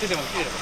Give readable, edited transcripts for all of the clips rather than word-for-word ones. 手でも切れればいい。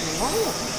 けど、何やろ。